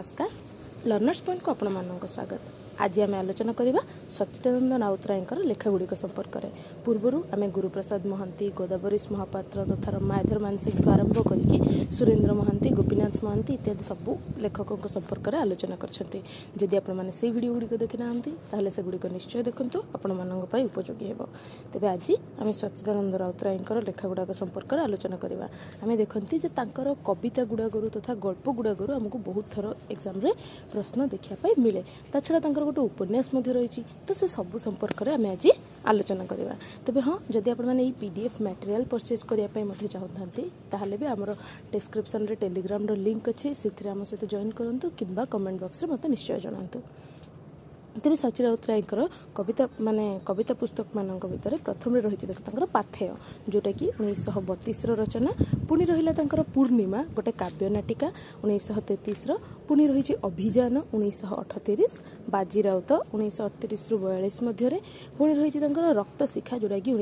नमस्कार learners point को आपमनको स्वागत। आज आम आलोचना करवा सच्चिदानंद राउतराय लेखागुड़िक संपर्क में। पूर्वर आम गुरुप्रसाद महांती, गोदावरीश महापात्र तथा मायाधर मानसिंह आरंभ करके सुरेंद्र महांती, गोपीनाथ महांती इत्यादि सबू लेखकों संपर्क में आलोचना करी। आपड़ोग देखिना सेगुड़िक निश्चय देखु आपंपाई उपयोगी हो। तेज आज आम सच्चिदानंद राउतराय लेखागुड़ाक संपर्क में आलोचना करवा। आम देखते जो कविता गुड़ाकू तथा गल्प गुड़ाकू आमको बहुत थर एग्जाम प्रश्न देखापी मिले। ता छड़ा गोटे उपन्यास रही तो से सबू संपर्क में आम आज आलोचना करवा। तेज हाँ जदि आपने पीडीएफ मटेरियल परचेज करने चाहते ताहले भी आमर डिस्क्रिप्शन रे टेलीग्राम रो लिंक अच्छे से आम सहित जॉइन करूँ कि कमेंट बॉक्स रे मत निश्चय जनातु। तेज सचिन राउतराय कविता माने कविता पुस्तक मान भर प्रथम रही देखो पाथेय जोटा कि 1932 रचना। पुणी रहा पूर्णिमा गोटे काव्य नाटिका 1933 पुणी रही अभियान 1938 बाजी राउत 1938 ରୁ 42 मध्य पुणी रही रक्त शिखा जोटा कि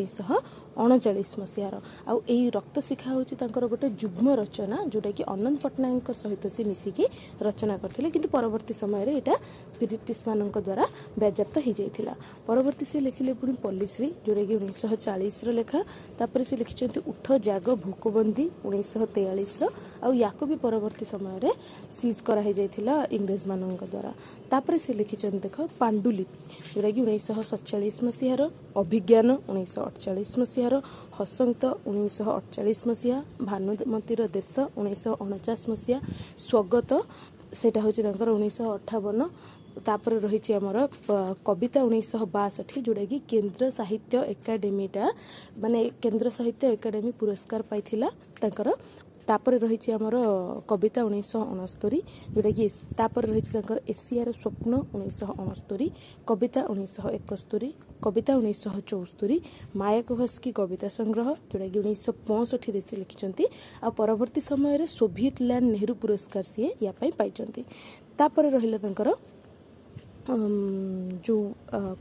1939 मसीहार। आउ यही रक्त शिखा हूँ गोटे जुग्म रचना जोटा कि अनंत पट्टनायक सहित से मिसिकी रचना करते कि परवर्त समय यहाँ ब्रिटिश मान द्वारा व्याप्त हो जाता। परवर्ती से लिखिले पुणी पल्लीश्री जोटा कि 1940 लेखा। तापर से लिखिंट उठ जाग भूकबंदी 1943 आक भी परवर्त समय सीज कराई जाता इंग्रेज मान द्वारा। तापर से लिखिंट देख पांडुलिपि जोटा कि 1947 मसीहार, अभिज्ञान 1948 मसीहार, हसंत 1948 मसीहा, भानुमती रा देश 1949 मसीहा, स्वगत सेटा होची तांकर 1958। तापर रही आमर कविता 1962 जोटा कि केन्द्र साहित्य एकाडेमीटा माने केन्द्र साहित्य एकाडेमी पुरस्कार पाइथिला तांकर। तापर रही आमर कविता 1969 जोटा कि तापर रही एशियार स्वप्न 1969, कविता 1971, कविता 1974, मायक भस्की कविता संग्रह जोटा कि 1965 से लिखिंट। आ परवर्ती समय सोभियत लैंड नेहरू पुरस्कार सी यापाई पाई। तापर रहा जो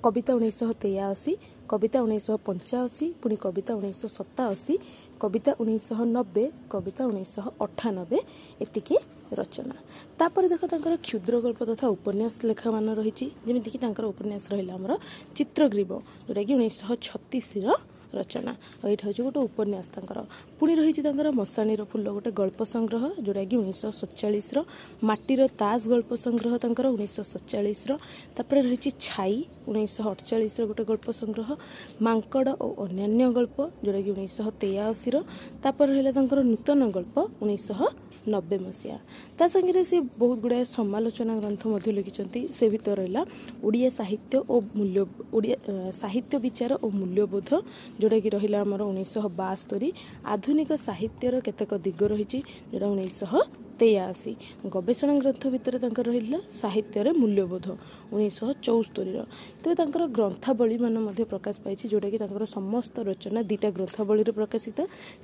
कविता 1983, कविता 1985, पुणी कविता 1987, कविता 1990, कविता 1998 एतिके रचना। तापर देख क्षुद्र गल्प तथा उपन्यास लेखा मान रही जमीक उपन्यास रहा आमर चित्रग्रीब जोटा कि 1936 रचना। यहाँ हूँ गोटे उपन्यास। पुणी रही मशाणीर फुल गोटे गल्प संग्रह जोटा कि 1947, माटीर ताज गल्प संग्रह 1947, तापर रही छाई 1948 गोटे गल्प संग्रह, मांकड़ और अन्यान्य गल्प जोटा कि 1983, तापर रहा नूतन गल्प 1990 मसीहा। ता संगे से बहुत गुड़ाए समालोचना ग्रंथ लिखिंट। से भितर रहा ओडिया साहित्य और मूल्य ओडिया साहित्य विचार और मूल्यबोध जोटा कि रहा आमर 1972, आधुनिक साहित्यर केतक दिग रही जोटा 1983, गवेषणा ग्रंथ भितर रहा साहित्यर मूल्यबोध 1974। तेज ग्रंथावली मान प्रकाश पाई जोटा कि समस्त रचना दुटा ग्रंथावली प्रकाशित।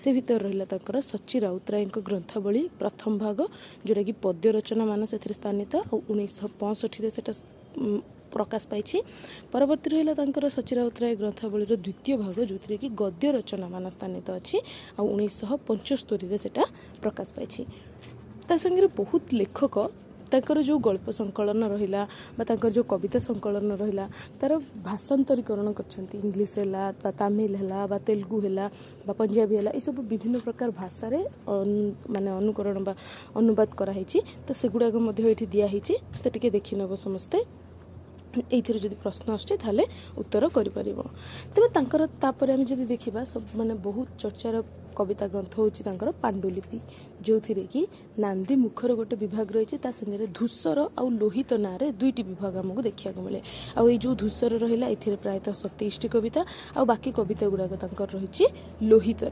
से भितर रहा सचि राउतराय ग्रंथावली प्रथम भाग जोटा कि पद्य रचना मान से स्थानित और 1965 प्रकाश पाई। परवर्ती रहा सचि राउतराय ग्रंथावली द्वितीय भाग जो कि गद्य रचना मान स्थानित अच्छी और 1975 से प्रकाश पाई। ता संगे बहुत लेखक तांकर जो गल्प संकलन रहिला बा जो कविता संकलन रहिला तार भाषांतरीकरण करछंती। इंग्लिश हैला बा तमिल हैला बा तेलुगु हैला बा पंजाबी हैला सब विभिन्न प्रकार भाषा रे माने अनुकरण बा अनुवाद करा हेछि। तो सेगुडा को मध्य एठी दिया हेछि तो टिके देखि नबो समस्ते। एथिर जदि प्रश्न आछे ताले उत्तर करि परिबो। तबे तांकर तापर हम जदि देखिबा सब माने बहुत चर्चार कविता ग्रंथ होंगे पांडुलिपि जो थी कि नांदी मुखर गोटे विभाग रही है धूसर आउ लोहित ना दुईट विभाग आमको देखा मिले। आउ जो धूसर रहा ये प्रायतः 27 कविता आ बाकी कविता गुड़ाक रही लोहित।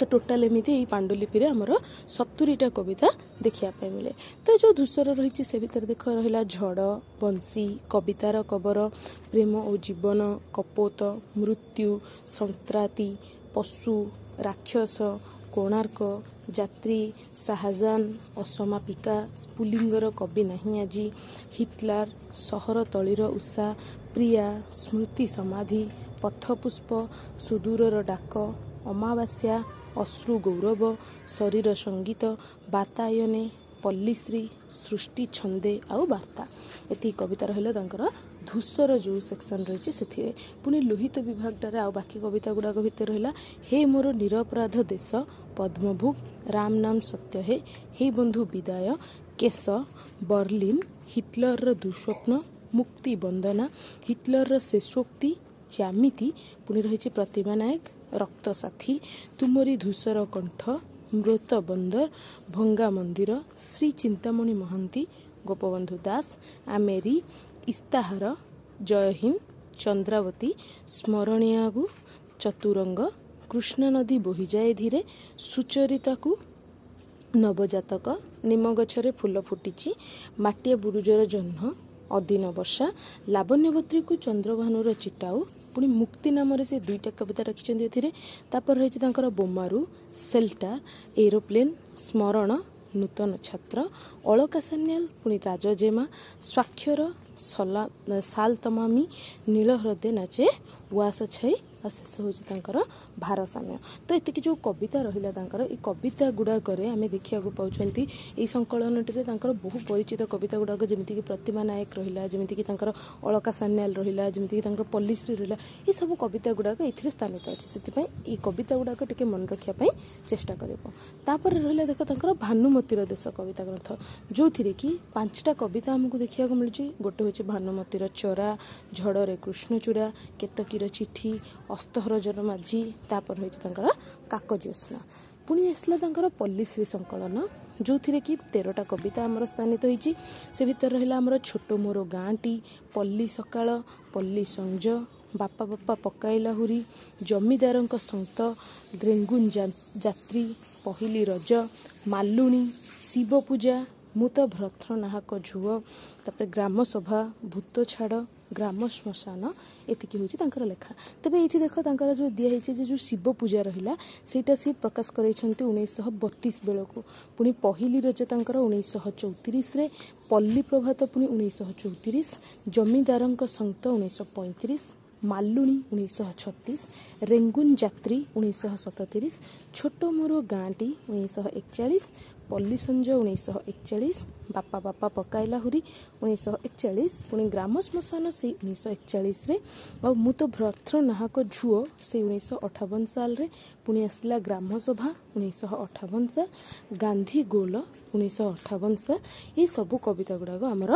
तो टोटाल एमती पांडुलिपि रे हमर 70 कविता देखापी मिले। तो जो धूसर रही से भितर देख रहा झड़, बंसी, कवितार कबर, प्रेम और जीवन, कपोत, मृत्यु, संत्राति, पशु, राक्षस, कोणार्क, जात्री, शाहजान, असमापिका, स्पुलिंगर कवि नहीं आज, हिटलर, सहर तलीर उषा, प्रिया, स्मृति समाधि, पथपुष्प, सुदूरर डाक, अमावास्या, अश्रु गौरव, शरीर संगीत, बातायने, पल्लीश्री सृष्टि छंदे आउ वार्ता ये कविता रही धूसर जो सेक्शन रही से पुणी लोहित विभागटार आ बाकी कविता गुड़ाक भितर रहा हे मोर निरपराध देश पद्मभूग राम नाम सत्य हे बंधु विदाय केश बर्लिन हिटलर दुस्वप्न मुक्ति बंदना हिटलर शेषोक्ति च्यामिति पुणी रही प्रतिमा नायक रक्त साथी तुमरी धूसर कंठ मृत बंदर भंगा मंदिर श्री चिंतामणि महांती गोपबंधु दास आमेरी इस्ताहार जय हिंद चंद्रावती स्मरणियागु चतुरंग कृष्णा नदी बोही जाए धीरे सुचरिता को नवजातक निमगछरे फूल फुटिची माटिया बुरुजर जह्न अधीन वर्षा लावण्यवत्री को चंद्रभानुर चिटाऊ पुणी मुक्ति नाम से दुईटा कविता रखिंटे तापर रही बोमारू सेल्टार एरोप्लेन स्मरण नूतन छात्र अलका सान्याल पुणी राजजेमा स्वाक्षर साल तमामी नील हृदय नाचे उस छाई आ शेष होकर भारसाम्य। तो ये जो कविता रहा कविता गुड़ाक आम देखा पाँच संकलन बहु परिचित कविता गुड़ाक जमीक प्रतिमा नायक रहा जमीक अलका सान्याल रहा जमीक पल्लिश्री रहा ये सब कविता गुड़ाक ये स्थानित अच्छे से कविता गुड़ाक टे मन रखापी चेषा करपर रहा देख भानुमती रा देश कविता ग्रंथ जो थी कि पांचटा कविता आमको देखा मिलूँ गोटे हूँ भानुमती रा चरा झड़े कृष्णचूड़ा केतकीर चिठी अस्तहरजन माझी तापर रही काकज्योत्स्ना पुणी आसला पल्लिश्री संकलन जो थी कि 13टा कविता आमर स्थानित होती से भितर रहा आमर छोट मोर गाँटी पल्ली सकाल पल्ली संज बापा बापा पकाइला हुरी जमीदारों संत रेंगुन जात्री पहली रज मालुणी शिव पूजा मुत भ्रथ्र नाहक झुओ तापर ग्राम सभा भूत छाड़ ग्राम श्मशान एतिकी होची लेखा। तबे ये देख जो दिखाई जो शिव पूजा रहा सेटा सी प्रकाश कर 1932 बेलू पुणी पहली रज तर 1934 पल्ली प्रभात पुणी 1934 जमीदारों संत 1935 मालुणी 1936 रेंगुन जात्री 1937 छोट मोर गाँटी 1941 पल्ली संज 1941 बापा बापा पकाइला हुरी 1941 पुणी ग्राम श्मशान से 1941 और मुत भ्रथ्र नाहक झुओ से 1958 साल पुणी आसला ग्राम सभा 1958 साल गांधी गोल 1958 साल ये सब कविता गुड़ाक आमर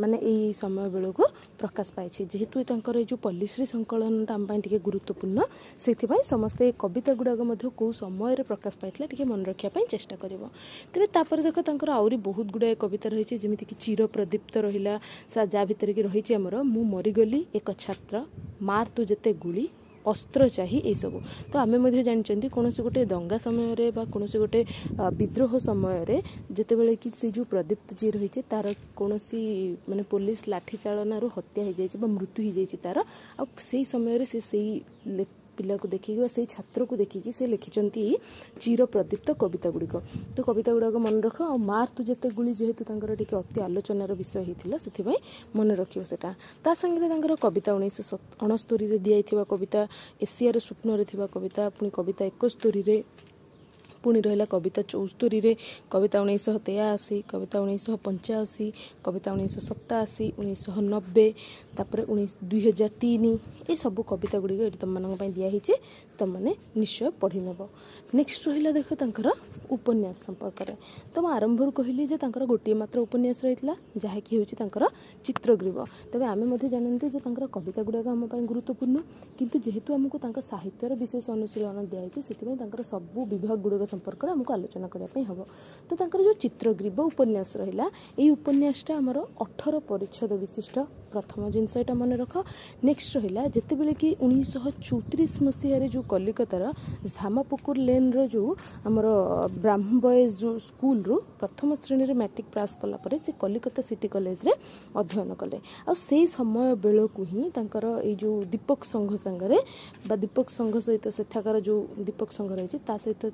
मान समय बेलू प्रकाश पाई जेहेतु जो पल्लिश्री संकलन आम गुरुत्वपूर्ण से समस्ते कविता गुड़ाक कौ समय प्रकाश पाई टे मन रखापी चेषा कर। तेरे तापर देख तर आहरी बहुत गुड़ाए कविता रही जमीक चिर प्रदीप्त रहा जहाँ भितर कि रही मु मरीगली एक छात्र मार तू जेते गुली अस्त्र चाही यू। तो आम जानते कौन गोटे दंगा समय कौन गोटे विद्रोह समय जितेबाला कि से जो प्रदीप्त जी रही है तार कौन मानने पुलिस लाठीचालन हत्या हो जाए मृत्यु हो जाए तार आ समय से पिला को देखिए से छात्र को देखिकी से लिखिंट चिर प्रदीप्त कविता गुड़िक। तो कविता गुड़ाक मन रख और मार तू जेते गुली जेहेतु टे अति आलोचनार विषय होता से मन रखा ता संगे कविता 1969 दिखाई कविता एशियार स्वप्न थी कविता पुणी कविता 71 पुणी रहा कविता 74 कविता 1983 कविता 1985 कविता 1987 1990 तापर 2003 ये सब कविता गुड़िक ये तुम मानी दिखाई तुमने निश्चय पढ़ी नब। नेक्स्ट रहा देख तर उपन्यास संपर्क में तो मैं आरंभ कहली गोटे मात्र उपन्यास रही है जहाँकि हूँ चित्रग्रीब। तेज आम जानते कविता गुड़ाक आम गुरुत्वपूर्ण किंतु जेहेतु आमको साहित्यर विशेष अनुशीलन दिखाई से सब विभाग गुड़ाक संपर्क आमको आलोचना करने हम। तो जो चित्रग्रीब उपन्यास रहा उपन्यासटा आमर 18 परिच्छेद विशिष्ट प्रथम जिनसा मन रख। नेक्स्ट रहा जितेबाला कि 1934 मसीह जो कलिकतार झामापुकुर लेन रो आमर ब्राह्म बॉयज जो स्कूल रू प्रथम श्रेणी में मैट्रिक पास कलापर से कलिकता सिटी कॉलेज रे अध्ययन कले आ समय बेलू ही जो दीपक संघ सागर बा दीपक संघ सहित सेठाकार जो दीपक संघ रही सहित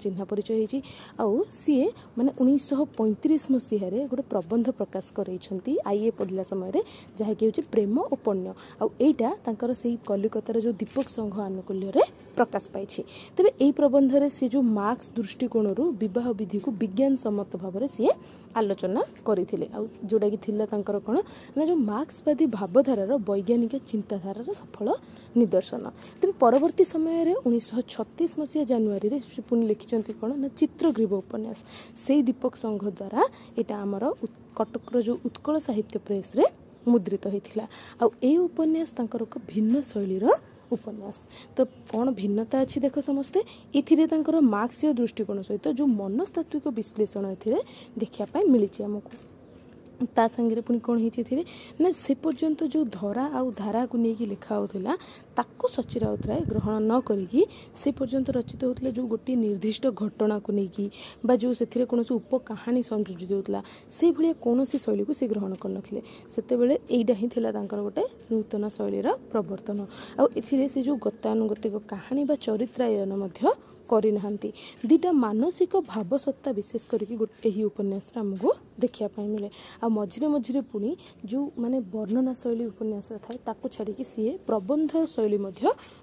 चिन्ह परिचय हो सी माने 1935 मसीह गोटे प्रबंध प्रकाश करई आईए पढ़ला समय जहाँकि प्रेम और पण्य आईटा से कलिकतार जो दीपक संघ आनुकूल्य प्रकाश पाई। तेबे एई प्रबंधरे से जो मार्क्स दृष्टिकोण विवाह विधि को विज्ञान सम्मत भाव में सी आलोचना करते जोटा कि कौन ना जो मार्क्सवादी भावधारार वैज्ञानिक चिंताधारार सफल निदर्शन। तेज परवर्ती समय 1936 मसीहा जनवरी से पुणी लिखिंट कौन ना चित्रग्रीब उपन्यास से दीपक संघ द्वारा यहाँ आमर कटकर जो उत्कल साहित्य प्रेस रे मुद्रित होता। आउ ए उपन्यास तांकर एक भिन्न शैलीर उपन्यास। तो कौन भिन्नता अच्छी देख समस्ते ये मार्क्सीय दृष्टिकोण सहित जो मनस्तात्विक विश्लेषण ए देखापी मिली आमको। ता संगे पुणी कौन होती ना से पर्यंत जो धरा आउ धारा को लेकिन लिखाऊला ताको सची राउतराय ग्रहण न करी से पर्यंत रचित होता जो गोटे निर्दिष्ट घटना को लेकिन जो से कौन उपकहानी संयोजित होता से भाया कौन शैली को सी ग्रहण कर नथिले। सेतेबेले एइटा ही थिला तांकर गोटे नूतन शैलीर प्रवर्तन। आउ एथिरे से जो गतानुगतिक कहानी बा चरित्रायन मध्य करना दीटा मानसिक भावसत्ता विशेष करके उपन्यास आमको देखापी मिले। आ मझे मझे पुणी जो माने वर्णना शैली उपन्यास थाए ताकू छाड़ी सी प्रबंध शैली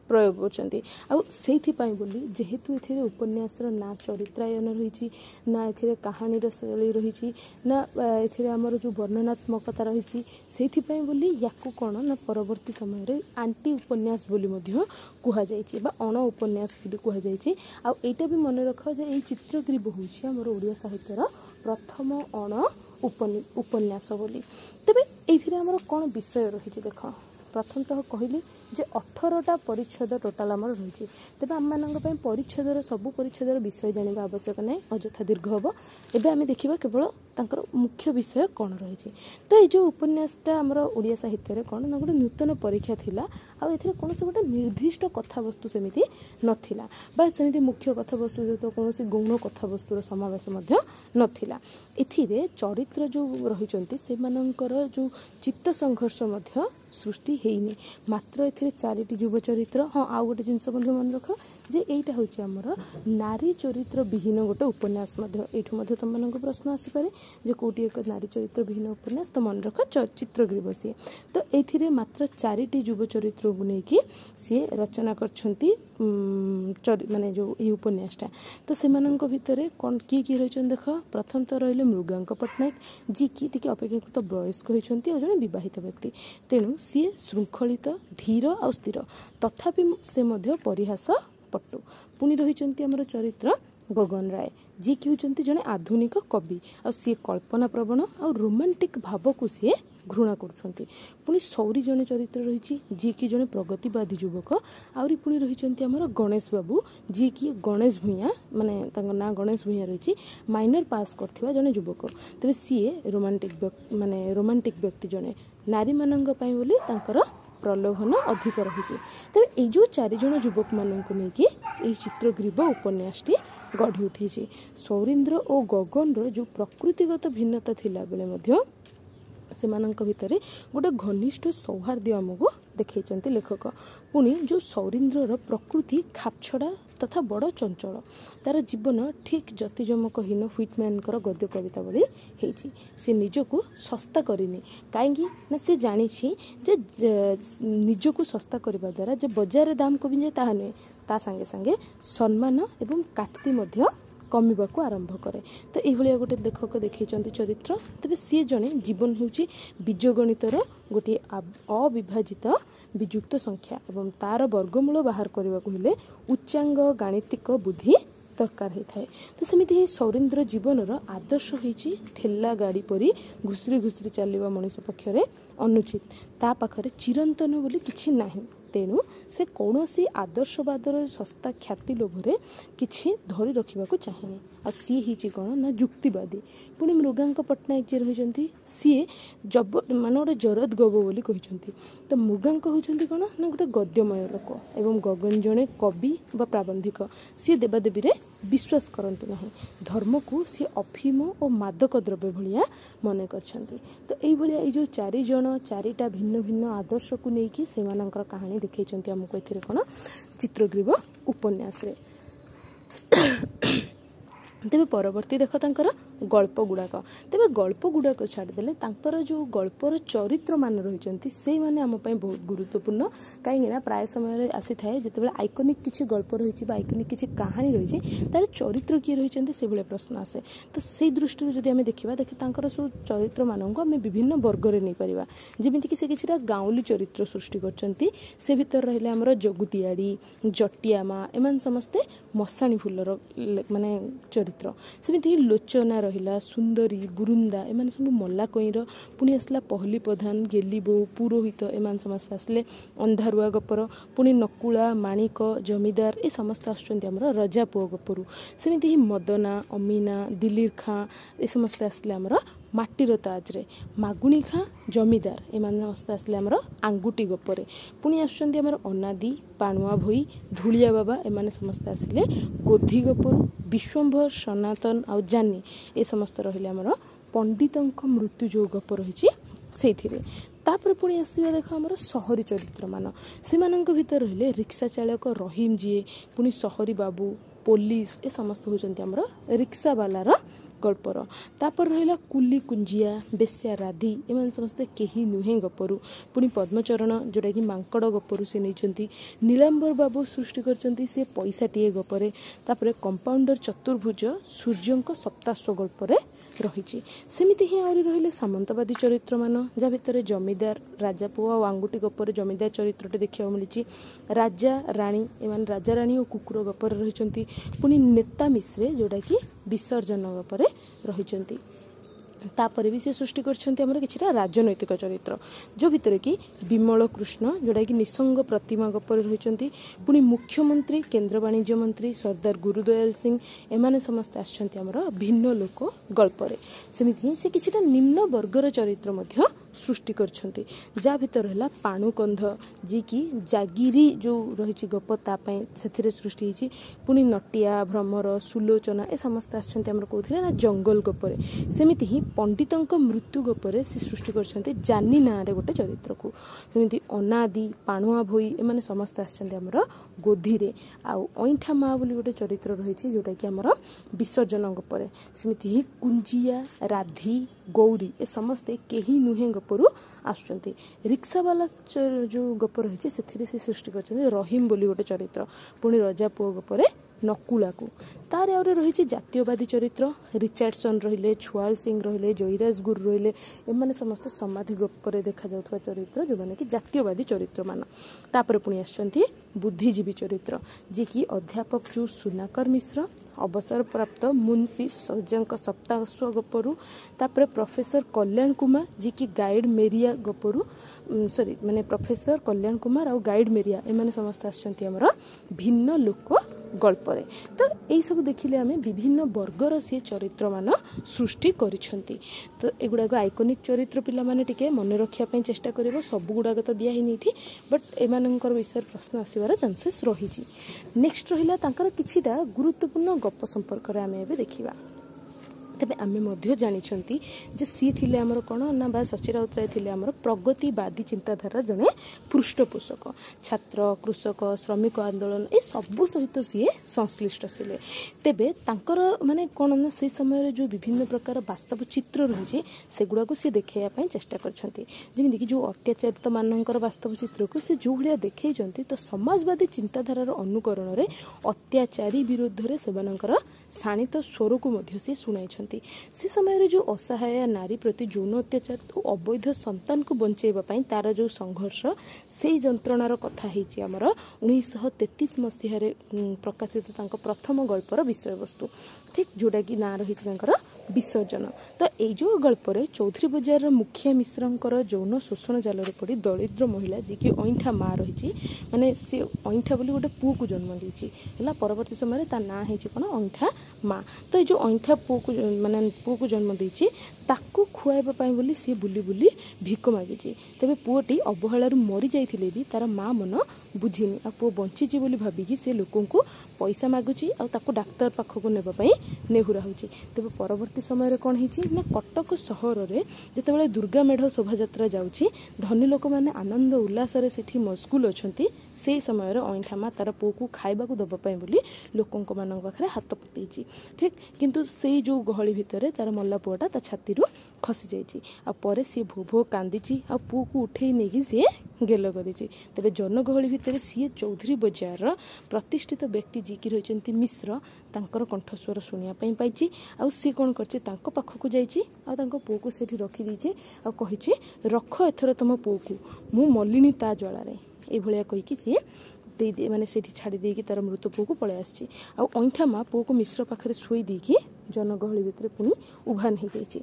प्रयोग करते। आई बोली जेहेतु ये उपन्यास ना चरित्रायन रही ना ए कहानी शैली रही ना ए आमर जो वर्णनात्मकता रही से बोली या कौन ना परवर्ती समय आंटी उपन्यास बोली कहुई अण उपन्यास कहुई। आउ एटा भी मन रख जे ये चित्रग्रीब हूँ आमर ओडिया साहित्यर प्रथम अण उपन्यास बोली। तेबे ये आमर कौन विषय रही देख प्रथमतः कहली जे 18टा परिच्छेद टोटाल आमर रही। तेज आम मानी परिच्छेदर सब परिच्छेदर विषय जाना आवश्यक ना अजथा दीर्घ हम एवं आम देखा केवल तांकर मुख्य विषय कौन रही। तो ये जो उपन्यासटा आमर ओडिया साहित्य कौन ना गोटे नूतन परीक्षा थिला आ एथिरे कौन से गोटे निर्दिष्ट कथावस्तु सेमिति नथिला बा सेमिति मुख्य कथावस्तु जो कौन गौण कथावस्तुर समावेश मध्य नथिला। एथिरे चरित्र जो रहिचंती से मानकर जो चित्त संघर्ष मध्य सृष्टि हेनी मात्र ए चारिटी जुव चरित्र। हाँ आउ गोटे जिनस बंधु मन रख जे एटा हूँ आमर नारी चरित्र विहीन गोटे उपन्यास। यूँ तुम मन प्रश्न आसपे जो कौटी एक नारी चरित्र विहीन उपन्यास तो मन रख चित्रग्रीब सी। तो ये मात्र चारिटी जुव चरित्र को लेकिन सी रचना कर माने जो ये उपन्यासटा। तो से भितर कौन किए किए रही देख प्रथम तो रही मृगांक पट्टनायक जी की टी अपेक्षाकृत वयस्क होती और जन बिवाहित व्यक्ति तेणु सी शृंखलित धीर आ स्थिर तथापि से मध्य परिहास पट्टु। पुणी रही आमर चरित्र गगन राय जी की होती जड़े आधुनिक कवि आ सी कल्पना प्रवण आ रोमांटिक भाव को सी घृणा करुँच। पुणी सौरी जड़े चरित्र रही जी की जड़े प्रगतिवादी युवक। आहरी पुणी रही आमर गणेश बाबू जी की गणेश भूया माने ना गणेश भूया रही माइनर पास करथिबा जड़े युवक। तेबे सी रोमांटिक माने रोमांटिक व्यक्ति जड़े नारी मानंग पाई बोली तांकर प्रलोभन अधिक रही। तेबे ए जो चारिजण युवक मानक लेकिन यही चित्रग्रीब उपन्यासटी गढ़ी उठी। सौरेन्द्र और गगन जो प्रकृतिगत भिन्नता थिला बेले मध्य सेमानंक भितरे गोटे घनिष्ठ सौहार्द आमको देखाइछन्ति लेखक। पुणी जो सौरेन्द्रर प्रकृति खापछड़ा तथा बड़ चंचल तार जीवन ठीक जतिजमक हीन ह्विटमैन गद्य कविता भली होती। सी निजक सस्ता करनी कहीं ना सी जानी निजक सस्ता करने द्वारा जे बजार दाम कमी जाए ता नुहे ता संगे संगे सम्मान एवं काटती कमिबा को आरंभ करे। तो ये गोटे लेखक देखी चरित्र। तेबे सी जने जीवन हूँ बीजगणितर गोटे अविभाजित विजुक्त संख्या एवं तार वर्गमूल बाहर करने को हेले उच्चांग गाणितिक बुद्धि दरकार होता है। तो सेमिति ही सौरेन्द्र जीवनर आदर्श होती ठेला गाड़ी परी घुसुरी घुसुरी चलवा मनुष्य पक्षर अनुचित ता पाखरे चिरंतन बोली किछि नाही। तेणु से कौन सी आदर्शवादर सस्ता ख्याति लोभर किसी धरी रखा चाहेनी। आ सी ही कौन ना जुक्तिवादी। पुणी मृगांक पट्टनायक जी रही सी जब मान गोटे जरद गब बोली कहते। तो मृगांक होती कौन ना गोटे गद्यमय लोक एवं गगन जड़े कवि बा प्राबंधिक सी देवादेवी विश्वास करती ना धर्म को सी अफीम और मादक द्रव्य भाया मन कर। तो ये जो चारिजण चारिटा भिन्न भिन्न आदर्श को लेकिन से कहानी देखते आमको ये कौन चित्रग्रीब उपन्यास तेरे परवर्ती देख तर गल्पगुड़ाक तेज गल्पगुड़ाक छाड़देले जो गल्पर चरित्र मान रही से मैंने आमपाई बहुत गुरुत्वपूर्ण कहीं प्राय समय आसी थाए जिते आइकोनिक किसी गल्प रही आइकोनिक किसी कहानी रही तार चरित्र किए रही से भाई प्रश्न आसे। तो से दृष्टि जब आम देखा देखे सब चरित्र मानक आम विभिन्न वर्ग में नहीं पार जमीक से किसी गाँवली चरित्र सृष्टि कर भर रही आमर जगुतियाड़ी जटिया माँ एम समस्ते मशाणी फुलर मानने चरित्र सेमती लोचना रहा सुंदरी गुरुंदा एम सब मल्लाकईर पुणी आसला पहली प्रधान गेली बो पुरोहित एम समस्ते आसले अंधारुआ गपर पुणी नकुला माणिक जमीदार ये समस्त आसमर रजा पुओ गपुर सेमती ही मदना अमीना दिलीर खाँ ये समस्ते आसले आमर मटीर ताज्रे मगुणी खाँ जमीदार एम समस्ते आसले आमर आंगुटी गपरे पुणी आसमर अनादी पाणुआ भई धूलिया बाबा एम समस्ते आसिले गोधी गपुर विश्वम्भर सनातन आउ जानी ए समस्त रहिले आमर पंडित मृत्यु जो गप रही से तापर पुणी आसवा देख आमर सहरी चरित्र मान से भर रहिले रिक्सा चालक रहीम जी पुणी सहरी बाबू पुलिस ए समस्त होचंती आमर रिक्सा वालार गल्पर तापर रहा कुली कुंजिया बेस्या राधी एम समस्ते कहीं नुहे गपरू पुणी पद्मचरण जोटा कि मांकड़ गपरू से नहीं नीलांबर बाबू सृष्टि कर पैसाटीए गपरे तापर कंपाउंडर चतुर्भुज सूर्यों सप्ताश्व गल्पर रही सेमती ही आहरी रही सामंतवादी चरित्र मान जहाँ भितर जमीदार राजा पुआ और आंगुटी गपर जमीदार चरित्रटे देखा मिली राजा राणी एम राजा राणी और कुकुर गपर रही पुणी नेता मिश्रे जोटा कि विसर्जन गपरे रही तापर भी सी सृष्टि करमर किसी राजनैतिक चरित्र जो भितर कि विमल कृष्ण जोटा कि निसंग प्रतिमा गपर रही पुणी मुख्यमंत्री केन्द्र वाणिज्य मंत्री सरदार गुरुदयाल सिंह एम समस्ते आसमर भिन्न लोक गल्पर सेमती ही सी किसी निम्न वर्गर चरित्र सृष्टि करा पाणुकंध जी कि जागिरी जो रही गप तापाई से सृष्टि होती पुणी नटिया भ्रमर सुलोचना ए समस्ते आसमर कौन ना जंगल गपर सेमती ही पंडित मृत्यु गपर से सृष्टि कर जानी ना गोटे चरित्र को सेमती अनादि पाणुआ भई एम समस्ते आसमर गोधी आउ अईठा माँ बोली गोटे चरित्र रही जोटा कि आमर विसर्जन गपर सेमती ही कुंजिया राधी गौरी ए समस्ते कहीं नुहे गपरू आसुँच रिक्सा वाला जो गप रही से सृष्टि कर रहीम बोली गोटे चरित्र पुणी रजा पुओ गपरे नकुला को तार आउरे रही जातीयवादी चरित्र रिचार्डसन रहिले छुआल सिंह रहिले जयराज गुरु रहिले एम समस्त समाधि गपरे देखा जाउतबा चरित्र जो माने कि जातीयवादी चरित्र मान तापर पुणी आसुँच बुद्धिजीवी चरित्र जी कि अध्यापक जो सुनाकर मिश्र अवसर प्राप्त मुंशी सज्जन सप्ताश्व गपरू तापर प्रोफेसर कल्याण कुमार जी कि गाइड मेरिया गपरू सॉरी माने प्रोफेसर कल्याण कुमार आउ गाइड मेरिया एम समस्त आसुँच आमर भिन्न लोक गल्पर। तो यही सब देखिले आमे विभिन्न वर्गर से चरित्र मान सृष्टि करिसेंती। तो एगुड़ाक आइकोनिक चरित्र पिला माने टिके मन रखापी चेष्टा कर सबुगुड़ाक तो दिहनी बट एम विषय प्रश्न आसबार चान्सेस रही। नेक्स्ट रहा तांकर किछिटा गुरुत्वपूर्ण गप संपर्क रे आमे एबे देखिबा। तेबे आमे मध्य जानिछंती जे सी थिले हमर कोन ना बा सची राउतराय थिले हमर प्रगतिवादी चिंताधारा जने पृष्ठपोषक छात्र कृषक श्रमिक आंदोलन ए सबु सहित सी संश्लिष्ट थिले। तेबे तांकर माने कोन ना से समय जो विभिन्न प्रकार वास्तव चित्र रहिजे सेगुडा को सी देखेया पई चेष्टा करछंती। जेमि कि जो अत्याचारित माननकर वास्तव चित्र को से जो भलिया देखैछंती तो समाजवादी चिंताधारार अनुकरण रे अत्याचारी विरुद्ध रे सेमानकर शाणित स्वर को सी शुणाई। से समय जो असहाय नारी प्रति यौन अत्याचार और अवैध संतान को बंचाइवाई तार जो संघर्ष से जंत्रणार कथा होती आमर 1933 मसीह प्रकाशित प्रथम गल्पर विषय वस्तु ठीक जोटा कि ना रही विसर्जन। तो ये जो गल्पर चौधरी बजार मुखिया मिश्र यौन शोषण जाल पड़ी दरिद्र महिला जी कि अईठा माँ रही मानने सी अईठा बोली गोटे पुओ को जन्म देला परवर्ती समय तार ना हो कौन अईठा माँ। तो ये जो अईठा पुओ को मानने पुओ को जन्म देती खुआईवाई बोली सी बुली बुली भिक मागिचे। तेबे पुओटी अवहेल मरी जाते भी तार माँ मन बुझीनी आ पु बंची बोली भाविकी से लोक को पैसा मागुची आक डाक्तर पाखक नेबाई नेहुरा होची। तेज परवर्त समय कौन होना कटक सहर में जितेबाला दुर्गा मेढ़ शोभा जाऊँगी धनी लोक मैंने आनंद उल्लास मशगुल अच्छा से समय अईठा माँ तार पु को खावा दवापाई बोली लोक मान पाखे हाथ पतई ठीक किंतु से जो गहली भितर तार मल्ला पुआटा ता छाती खसी जाइए आपर सी भो भो कांदी आ पु को उठे नहीं सी गेल करें। तेज जनगहली भितर सी चौधरी बजार प्रतिष्ठित व्यक्ति जी की रही मिश्र तांकर कंठस्वर शुणापी पाई सी कौन करखक जा पु को से रखीदे आई रख एथर तुम पु को मु मलिनी ता ज्वाल ये कहीकि सी दे माने से छाड़ी देकी तार मृत पु को पलै आसी आईठा माँ पु को मिश्र पाखे शोईदेकि जनगहली भितर पुणी उभान हो जाए।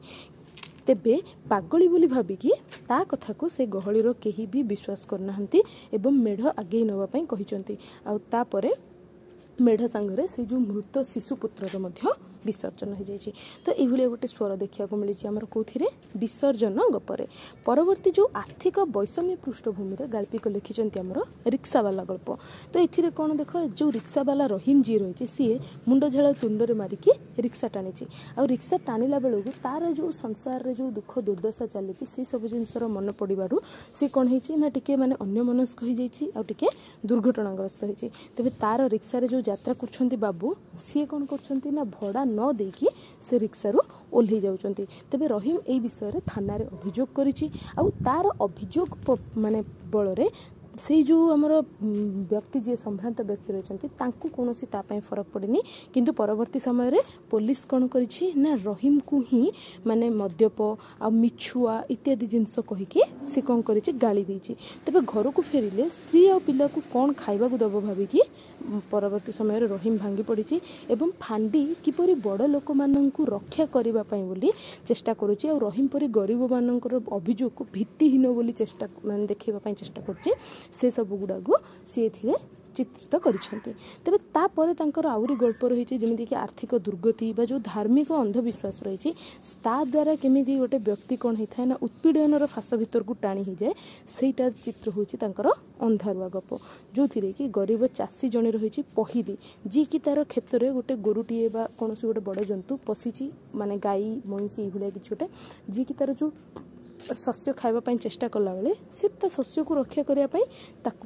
तेबे पागली बोली भाविकी ता कथा को से गहलीर केही भी विश्वास करना एवं मेढ़ आगे नवापाई कहते आउे मेढ़ सांगरे से जो मृत शिशुपुत्र विसर्जन हो जाए। तो ये गोटे स्वर देखा मिली आमर कौन विसर्जन गपरे परवर्ती जो आर्थिक वैषम्य पृष्ठभूमि गाल्पिक लिखिंट आमर रिक्सावाला गल्प। तो ये कौन देख जो रिक्सावाला रहीम जी रही सी मुंड झाल तुंडे मारिकी रिक्सा टाणी रिक्सा टाणीला बेलू तार जो संसार जो दुख दुर्दशा चली से सब जिनसर मन पड़ू सी कौन होना टी मैंने अन्यमनस्क हो जाए आए दुर्घटनाग्रस्त हो। तेज तार रिक्सार जो यात्रा कर बाबू सी कौन करा भड़ा न देकी से रिक्सारू ओल्हे जाउचंती। तेबे रहीम ए विषय रे थाना रे अभियोग करिछि आ तार अभियोग माने बल रे से जो हमरो व्यक्ति जे संभ्रांत व्यक्ति रहचंती तांकु कोनोसी तापाई फरक पड़ेनी किंतु परवर्ती समय रे पुलिस कोन करिछि ना रहीम को ही माने मद्यप आ मिछुआ इत्यादि जिंस कहिके से कोन करिछि गाली देछि। तबे घर को फेरिले स्त्री आ पिला को कोन खाइबा को दबो भाबिकी परवर्ती समय रे रहीम भांगी पड़ी एवं फांडी किपरि बड़ लोक माननकु रक्षा करिबा पई बोली चेष्टा करूची आ रहीम परि गरीब माननकर अभियोग को भित्तिहीन बोली चेष्टा मान देखिबा पई चेष्टा करची से सब गुड़ा को सी ए चित्रित करिसेंते। तबे तापर तांकर आउरी गल्प रही जेमिति कि आर्थिक दुर्गति बा जो धार्मिक अंधविश्वास रही द्वारा केमिति गोटे व्यक्ति कौन होता है ना उत्पीड़नर फास भितर को टाणी हो जाए सेटा चित्र होची तांकर अंधारुआ गप जो थिरे कि गरीब चासी जने रही पहिदी जी कि तार क्षेत्र में गोटे गोरुटीए बा कोनोसी गोटे बड़ जंतु पसिची माने गाई मईसी एभलिया किछि गोटे जी कि तार जो शस्य खावाई चेष्टा कला बेले सी शस्य को रक्षा करने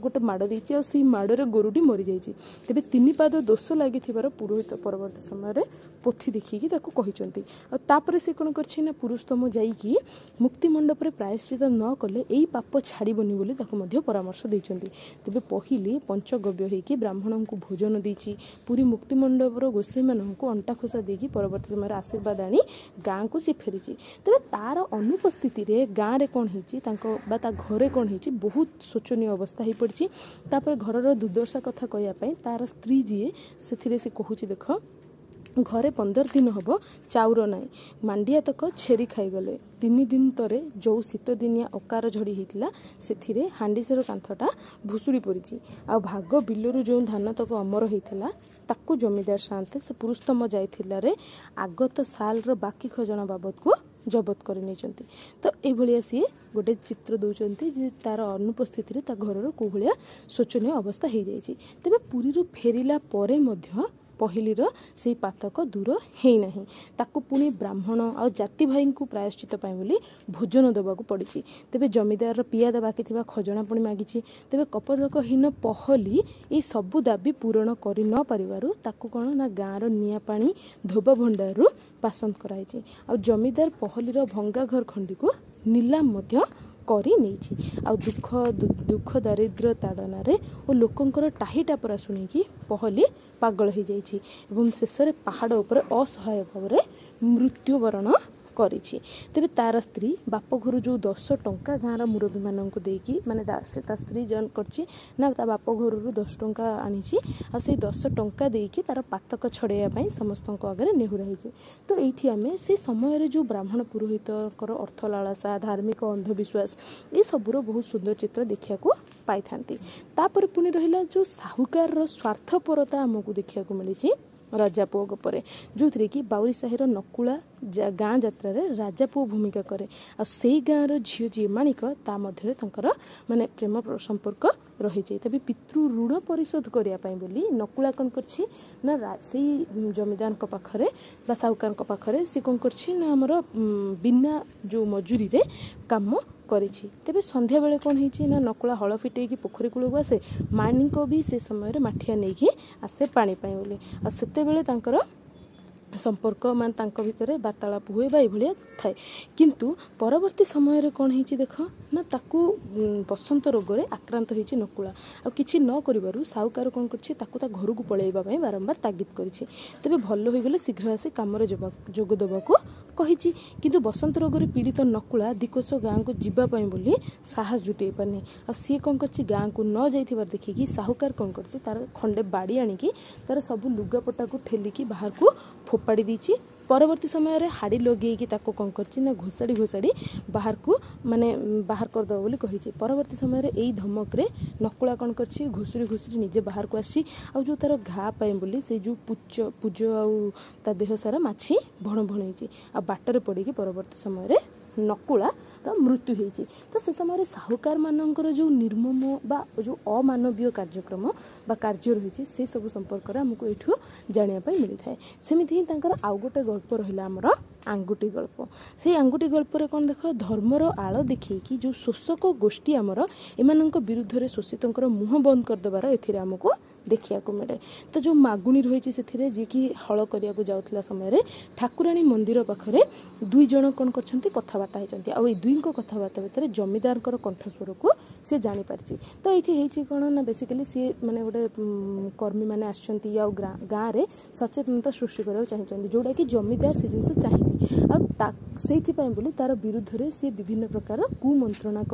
गोटे माड़ दे माड़े गोरुटी मरी जाए। तेज तीन पाद दोष लगी पुरोहित परवर्त समय पोथी देखिकी कहते से कौन करना पुरुषोत्तम जाकि मुक्ति मंडप प्रायश्चित न कले यही पाप छाड़बनी बोली परामर्श देते। तेज पहली पंचगव्य होकि ब्राह्मण को भोजन देती पूरी मुक्ति मंडपर गोसाई मान को अंटा खोसा देकि परवर्त समय आशीर्वाद आनी गाँ को सी फेरी। तेज तार अनुपस्थित गाँव में कौन होता घरे कौन हो बहुत शोचनीय अवस्था हो पड़ी तापर घर दुर्दशा कथा कहवाई तार स्त्री जी से कहूँ देख घरे 15 दिन हम चाउर नाई मांडिया तक छेरी खाईगले 3 दिन तरे जो शीतदिनिया अकार झड़ी होता से हांडीसेर कांथटा भुसुड़ी पड़ी आ भाग बिलरू जो धान तक अमर होता ताकू जमीदार सान्ते से पुरुषोत्तम जाए आगत सालर बाकी खजना बाबद को जबत कर नहीं। तो ये सी गोटे चित्र दौरान जे तार अनुपस्थित घर को भाया शोचनीय अवस्था हो जाए। तेज पुरी फेरिला परे मध्य पहलीर से पातक दूर होना ताकू पुणी ब्राह्मण आ जाति भाई को प्रायश्चित बोली भोजन देवाक पड़ी। तेज जमीदार पियादा बाकी खजना पुणी मागिची। तेज कपरदकहीन पहली ये सबू दाबी पूरण कर न पारु ताकू कौन ना गाँवर निआपा धोबा भंडार पसंद कराई आ जमीदार पहलीर भंगा घर खंडी को निलाम दुख दुख दारिद्र्य ताड़न और लोकंर टाहीटा परा शुणिकी पहली पागल हो जाए एवं शेष पहाड़ उपर असहाय भाव में मृत्युवरण कर। तेज तार स्त्री बाप घर जो 10 टंका गाँवर मुरबी मान को देकी माने से स्त्री जन करना बाप घर 10 टंका आनी आ 10 टंका देकी तार पातक छड़ाई समस्त आगे नेहुराई। तो ये आम से समय जो ब्राह्मण पुरोहित अर्थ लालसा धार्मिक अंधविश्वास ये सबूर बहुत सुंदर चित्र देखा पाई था। पुणी रहा जो साहूकार स्वार्थपरता आमको देखा मिली राजा पुओ गपरे जो थी कि बाउरी साहिर नकुला गाँ जात्रे राजा पुओ भूमिका करे आ गाँवर झीओ जी माणिक ता मध्य माने प्रेम संपर्क रही तेज पितृ ऋण परिशोध करने बोली नकुला कौन कर जमीदार पाखे साहुकार पाखे सी कौन कर बिना जो मजूरी रे काम करेछि। तेबे संध्या बेले कौन होइछि ना नकुला हल फिटे पोखरी कूल को आसे मानी को भी से समय मठिया नहीं आसे पानी बोली आ सेते बेले तांकर संपर्क मान तांको भितर वार्तालाप हुए बा एभलिया थाए। किंतु परवर्ती समय कौन होइछि देख ना ताकू बसंत रोग रे आक्रांत होइछि नकुला आ किछि न करिबारु साहुकार कौन करछि ताकू ता घर को पळेइबा पई बारंबार तागिद करिछि। तेबे भलो होई गेले शीघ्र आसी काम रे जोग देबा को कहिछि। किंतु बसंत रोग रे पीड़ित नकुला दिकोस गाँ को जीवा पई बोली साहस जुटे पानी आ सी कौन करछि गाँ को न जाइथिबार देखिकि साहुकार कौन करछि तार खंडे बाड़ी आनी कि तार सब लुगापटा को ठेलिकी बाहर को फोपाड़ी दीची। परवर्ती समय रे हाड़ी लगे कौन कर घोषाड़ी घोषाड़ी बाहर को माने बाहर करदेव बोली कही। परवर्ती समय रे यही धमक रे नकुला कौन कर घुसुरी घुसुरी निजे बाहर को आसी आ जो तार घा पाई बोली से जो पूज पूज आ देह सारा माछी भण भणई आ बाटर पड़ी परवर्ती समय रे नकुला मृत्यु होती। तो से समय साहुकार मानकर जो निर्मम बा जो अमानवीय कार्यक्रम बा कार्य रही से सब संपर्क आमको यूँ जानाप मिली था। सेमती आउ गोटे गल्प रहा आमर आंगुठी गल्प। से आंगुठी गल्प रे कौन देख धर्मर आल देखिए जो शोषक गोष्ठी आमर एम विरुद्ध रे शोषित मुह बंद करदेवार एमको देखा मिले। तो जो मगुणी रही है जी कि हल करने जाऊला समय ठाकुराणी मंदिर पाखे दुईज कौन करताबार्ता होती आई दुई कथबार्ता भितर जमीदार कंठस्वर को सी जापारी। तो ये कौन ना बेसिकली सी मैंने गोटे कर्मी मैंने आ गाँव में सचेतनता सृष्टि करने चाहते जोटा कि जमीदार से जिन चाहिए आई तार विरुद्ध रे सी विभिन्न प्रकार कुमंत्रणा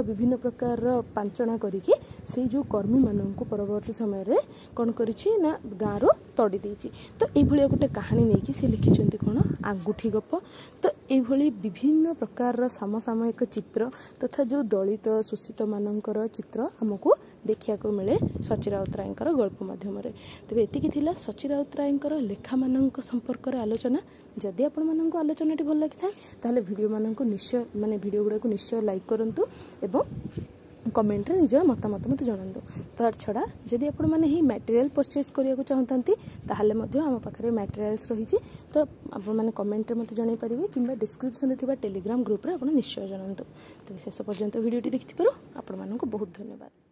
विभिन्न प्रकार पांचना करके से जो कर्मी मान को परवर्ती समय रे कौन करिछि ना गाँव तड़ी देछि। तो ये गोटे कहानी नहीं सी लिखिछन्ती कौन आंगुठी गप। तो ये विभिन्न प्रकार समसामयिक चित्र तथा जो दलित शोषित मानकर चित्र हमको देखा मिले सची राउतराय गल्प माध्यम। तेज ये सची राउतराय लेखा मान संपर्क आलोचना जदि आपण मानक आलोचनाटी भल लगी थाए ताहले वीडियो मानक निश्चय माने वीडियो गुड़ाक निश्चय लाइक करंतु एवं कमेंट रे निजर मतामत मत जणांतु। तार छड़ा जदि आपण माने ही मटेरियल परचेस करिया चाहतांती ताहले मध्य हम पाखरे मटेरियल्स रहिछि। तो आपण माने कमेंट रे मत जणाई परिबे किबा डिस्क्रिप्शन रे थिबा टेलीग्राम ग्रुप रे आपण निश्चय जणांतु। तो शेष पर्यंत वीडियोटी देखिथिबारु आपण माननको बहुत धन्यवाद।